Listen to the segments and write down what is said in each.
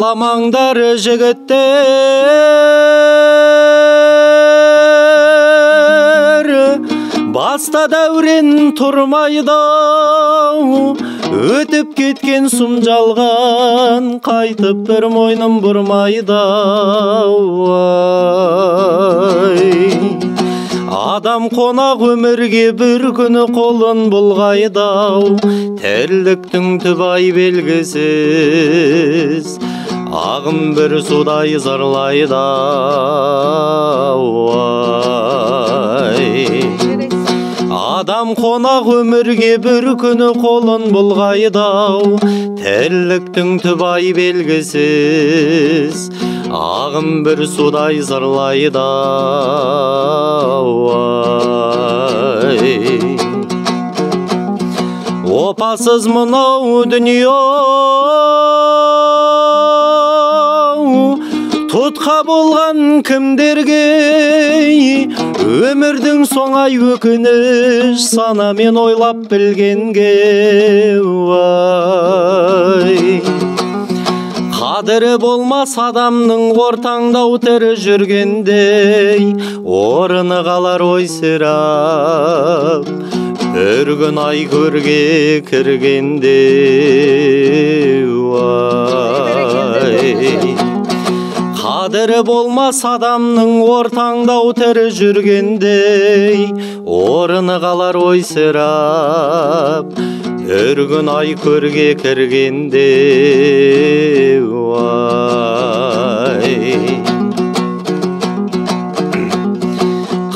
Ağlamangдар жігіттер, баста дәурен тұрмайды, өтіп кеткен сұм жалған қайтып бір мойным бұрмайды. Адам қонақ өмірге бір күні қолын бұлғайды, тірліктің түбай белгісіз ағын бір судай зарлайды. Адам қонақ өмірге бір күні қолын бұлғайды, тірліктің түбай белгісіз ағын бір судай зарлайды. Опасыз мынау дүние, тұтқа болған кімдерге өмірдің соңай өкініш санамен ойлап білгенге. Қадірі болмас адамның ортаңдау тірі жүргендей, орыны қалар ойсырап бір күн ай көрге кіргенде. Қадірі болмас адамның ортаңдау тірі жүргендей, орыны қалар ойсырап бір күн ай көрге кіргенде.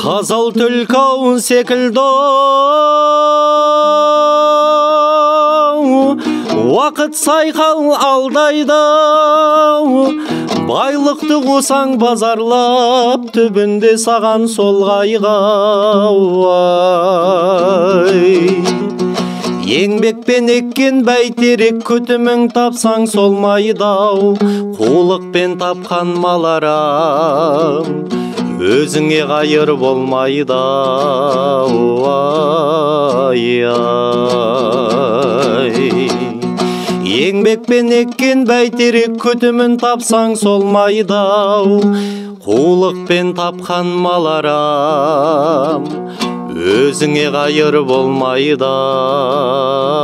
Қызыл түлкі секілді уақыт сайқал алдайды, байлықты қосаң базарлап түбінде саған сол қайғы. Еңбекпен еккен бәйтерек күтімің тапсаң солмайды-ау, қулықпен тапқан мал арам өзіңе қайыр болмайды-ау. Еңбекпен еккен бәйтерек күтімін тапсаң солмайды-ау, қулықпен тапқан мал арам өзіңе қайыр болмайды-ау.